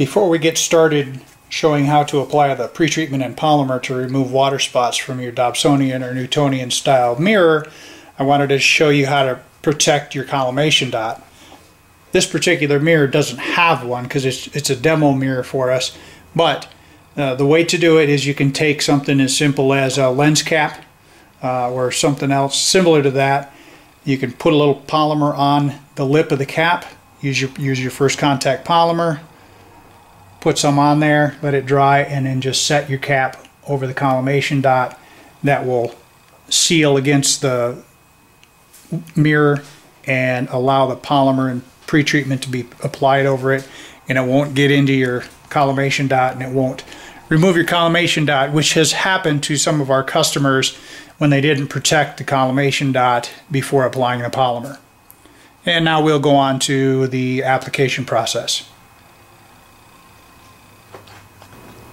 Before we get started showing how to apply the pretreatment and polymer to remove water spots from your Dobsonian or Newtonian style mirror, I wanted to show you how to protect your collimation dot. This particular mirror doesn't have one because it's a demo mirror for us, but the way to do it is you can take something as simple as a lens cap or something else similar to that. You can put a little polymer on the lip of the cap, use your First Contact polymer, put some on there, let it dry, and then just set your cap over the collimation dot. That will seal against the mirror and allow the polymer and pretreatment to be applied over it, and it won't get into your collimation dot and it won't remove your collimation dot, which has happened to some of our customers when they didn't protect the collimation dot before applying the polymer. And now we'll go on to the application process.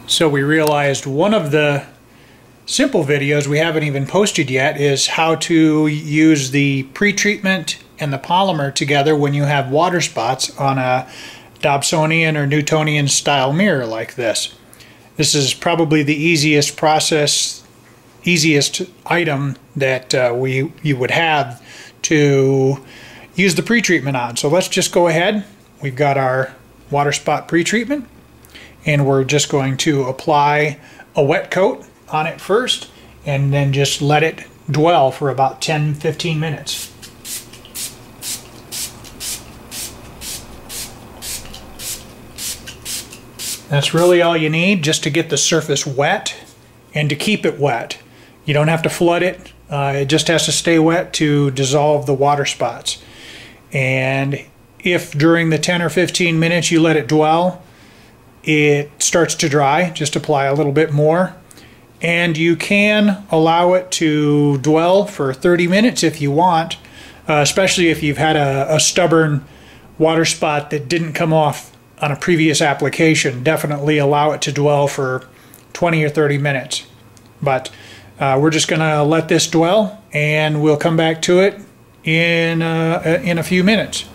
So we realized one of the simple videos we haven't even posted yet is how to use the pretreatment and the polymer together when you have water spots on a Dobsonian or Newtonian style mirror like this. This is probably the easiest process, easiest item that you would have to use the pretreatment on. So let's just go ahead. We've got our water spot pretreatment, and we're just going to apply a wet coat on it first and then just let it dwell for about 10-15 minutes. That's really all you need, just to get the surface wet and to keep it wet. You don't have to flood it, it just has to stay wet to dissolve the water spots. And if during the 10 or 15 minutes you let it dwell, it starts to dry, just apply a little bit more. And you can allow it to dwell for 30 minutes if you want, especially if you've had a stubborn water spot that didn't come off on a previous application. Definitely allow it to dwell for 20 or 30 minutes. But we're just gonna let this dwell, and we'll come back to it in a few minutes.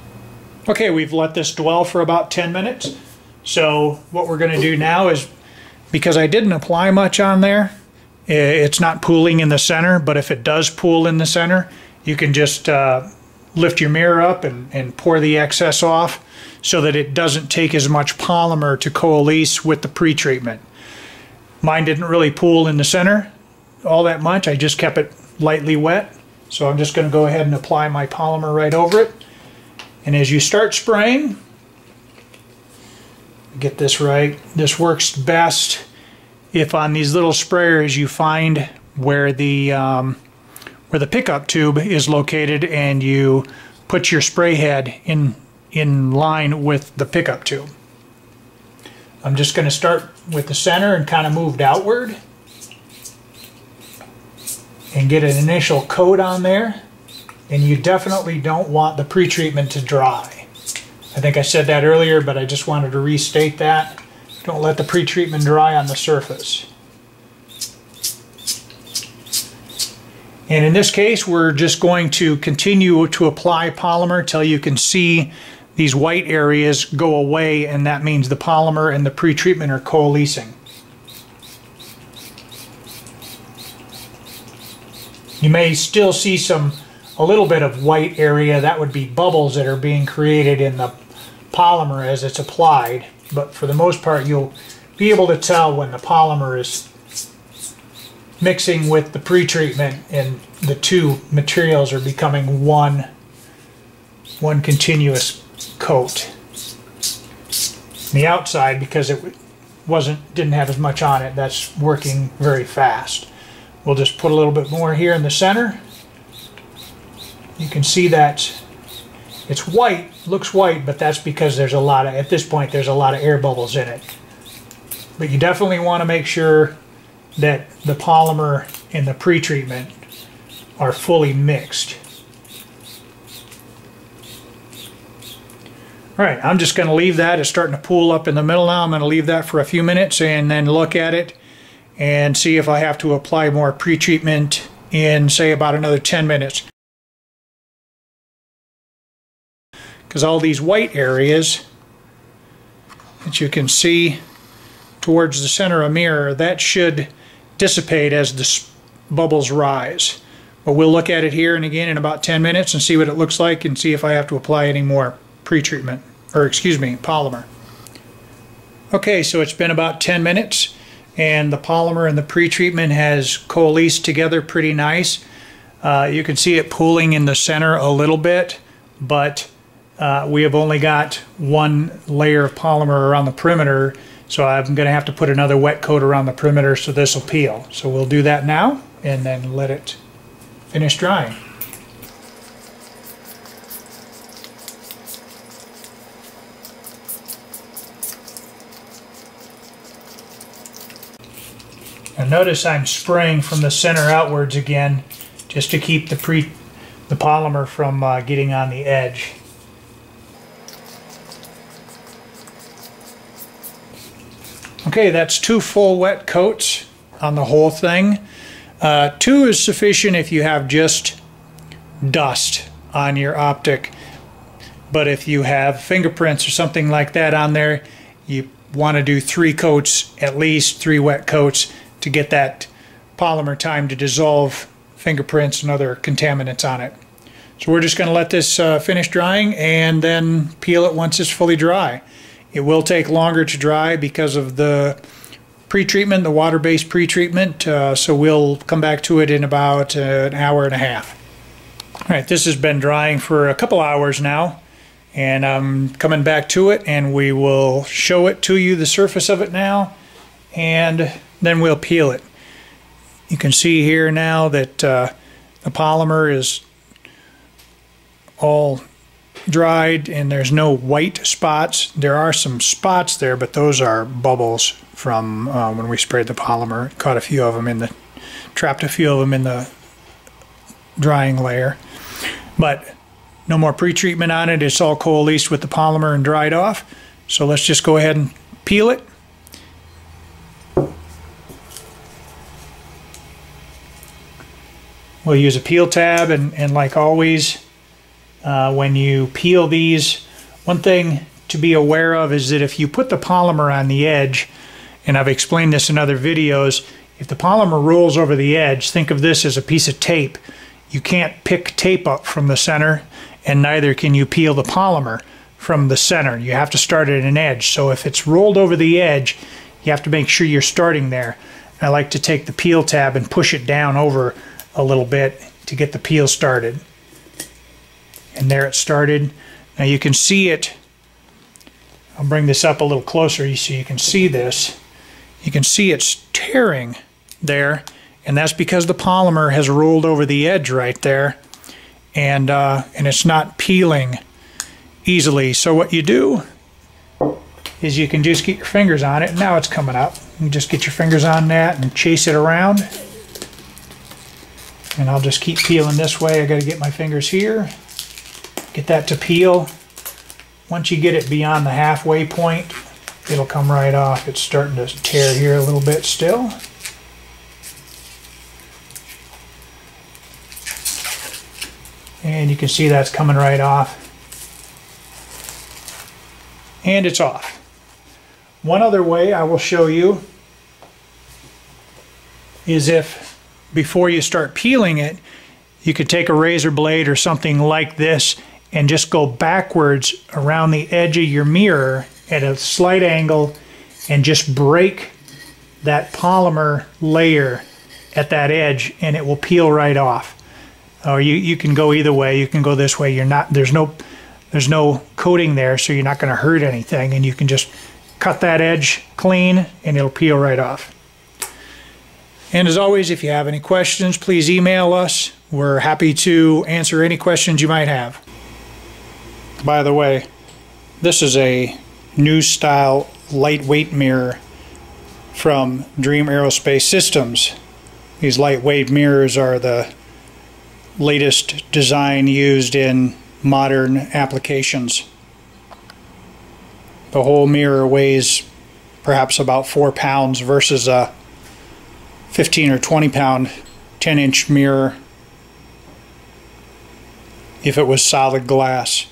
Okay, we've let this dwell for about 10 minutes. So what we're going to do now is, because I didn't apply much on there, it's not pooling in the center, but if it does pool in the center, you can just lift your mirror up and pour the excess off so that it doesn't take as much polymer to coalesce with the pretreatment. Mine didn't really pool in the center all that much. I just kept it lightly wet. So I'm just going to go ahead and apply my polymer right over it. And as you start spraying, get this right. This works best if on these little sprayers you find where the pickup tube is located, and you put your spray head in line with the pickup tube. I'm just going to start with the center and kind of move outward and get an initial coat on there. And you definitely don't want the pretreatment to dry. I think I said that earlier, but I just wanted to restate that. Don't let the pretreatment dry on the surface. And in this case, we're just going to continue to apply polymer till you can see these white areas go away, and that means the polymer and the pretreatment are coalescing. You may still see a little bit of white area. That would be bubbles that are being created in the polymer as it's applied, but for the most part you'll be able to tell when the polymer is mixing with the pretreatment and the two materials are becoming one continuous coat. And the outside, because it didn't have as much on it, that's working very fast. We'll just put a little bit more here in the center. You can see that it's white, looks white, but that's because there's a lot of, at this point, there's a lot of air bubbles in it. But you definitely want to make sure that the polymer and the pretreatment are fully mixed. All right, I'm just going to leave that. It's starting to pool up in the middle now. I'm going to leave that for a few minutes and then look at it and see if I have to apply more pretreatment in, say, about another 10 minutes. Because all these white areas that you can see towards the center of the mirror, that should dissipate as the bubbles rise. But we'll look at it here and again in about 10 minutes and see what it looks like and see if I have to apply any more pretreatment, or excuse me, polymer. Okay, so it's been about 10 minutes and the polymer and the pretreatment has coalesced together pretty nice. You can see it pooling in the center a little bit, but we have only got one layer of polymer around the perimeter, so I'm going to have to put another wet coat around the perimeter so this will peel. So we'll do that now and then let it finish drying. Now notice I'm spraying from the center outwards again just to keep the polymer from getting on the edge. Okay, that's two full wet coats on the whole thing. Two is sufficient if you have just dust on your optic, but if you have fingerprints or something like that on there, you want to do three coats, at least three wet coats, to get that polymer time to dissolve fingerprints and other contaminants on it. So we're just going to let this finish drying and then peel it once it's fully dry. It will take longer to dry because of the pretreatment, the water-based pretreatment, so we'll come back to it in about an hour and a half. All right, this has been drying for a couple hours now, and I'm coming back to it and we will show it to you, the surface of it now, and then we'll peel it. You can see here now that the polymer is all dried and there's no white spots. There are some spots there, but those are bubbles from when we sprayed the polymer. Caught a few of them in the, trapped a few of them in the drying layer. But no more pretreatment on it. It's all coalesced with the polymer and dried off. So let's just go ahead and peel it. We'll use a peel tab, and like always, when you peel these, one thing to be aware of is that if you put the polymer on the edge, and I've explained this in other videos, if the polymer rolls over the edge, think of this as a piece of tape. You can't pick tape up from the center, and neither can you peel the polymer from the center. You have to start at an edge. So if it's rolled over the edge, you have to make sure you're starting there. I like to take the peel tab and push it down over a little bit to get the peel started. And there it started. Now you can see it. I'll bring this up a little closer so you can see this. You can see it's tearing there. And that's because the polymer has rolled over the edge right there, and it's not peeling easily. So what you do is you can just get your fingers on it. Now it's coming up. You just get your fingers on that and chase it around. And I'll just keep peeling this way. I got to get my fingers here, get that to peel. Once you get it beyond the halfway point, it'll come right off. It's starting to tear here a little bit still. And you can see that's coming right off. And it's off. One other way I will show you is if before you start peeling it, you could take a razor blade or something like this and just go backwards around the edge of your mirror at a slight angle and just break that polymer layer at that edge, and it will peel right off. Or you can go either way. You can go this way. You're not, there's no coating there, so you're not going to hurt anything, and you can just cut that edge clean and it'll peel right off. And as always, if you have any questions, please email us. We're happy to answer any questions you might have. By the way, this is a new style lightweight mirror from Dream Aerospace Systems. These lightweight mirrors are the latest design used in modern applications. The whole mirror weighs perhaps about 4 pounds versus a 15 or 20 pound 10-inch mirror if it was solid glass.